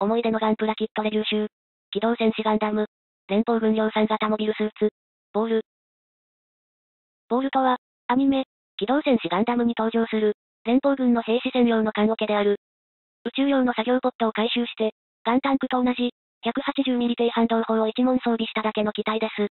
思い出のガンプラキットレビュー集。機動戦士ガンダム。連邦軍量産型モビルスーツ。ボール。ボールとは、アニメ、機動戦士ガンダムに登場する、連邦軍の兵士専用の棺桶である。宇宙用の作業ポットを回収して、ガンタンクと同じ、180ミリ低反動砲を一門装備しただけの機体です。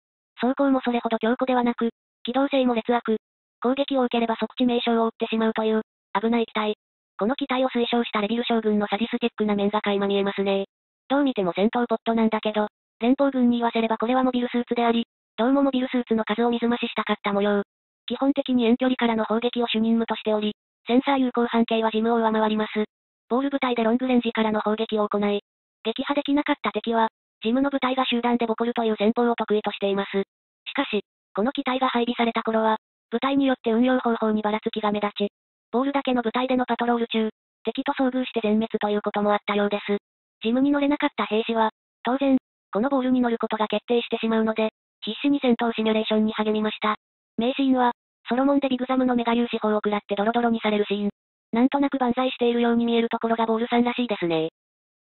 装甲もそれほど強固ではなく、機動性も劣悪。攻撃を受ければ即致命傷を負ってしまうという、危ない機体。この機体を推奨したレビル将軍のサディスティックな面が垣間見えますね。どう見ても戦闘ポットなんだけど、連邦軍に言わせればこれはモビルスーツであり、どうもモビルスーツの数を水増ししたかった模様。基本的に遠距離からの砲撃を主任務としており、センサー有効半径はジムを上回ります。ボール部隊でロングレンジからの砲撃を行い、撃破できなかった敵は、ジムの部隊が集団でボコるという戦法を得意としています。しかし、この機体が配備された頃は、部隊によって運用方法にばらつきが目立ち、ボールだけの部隊でのパトロール中、敵と遭遇して全滅ということもあったようです。ジムに乗れなかった兵士は、当然、このボールに乗ることが決定してしまうので、必死に戦闘シミュレーションに励みました。名シーンは、ソロモンでビグザムのメガ粒子砲を食らってドロドロにされるシーン。なんとなく万歳しているように見えるところがボールさんらしいですね。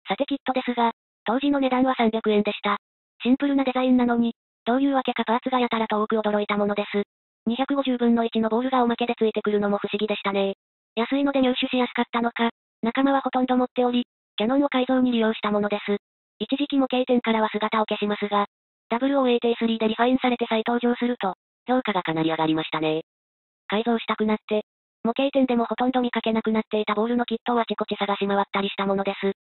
さてキットですが、当時の値段は300円でした。シンプルなデザインなのに、どういうわけかパーツがやたらと多く驚いたものです。250分の1のボールがおまけでついてくるのも不思議でしたね。安いので入手しやすかったのか、仲間はほとんど持っており、キャノンを改造に利用したものです。一時期も経典からは姿を消しますが、0083でリファインされて再登場すると、評価がかなり上がりましたね。改造したくなって、模型店でもほとんど見かけなくなっていたボールのキットをあちこち探し回ったりしたものです。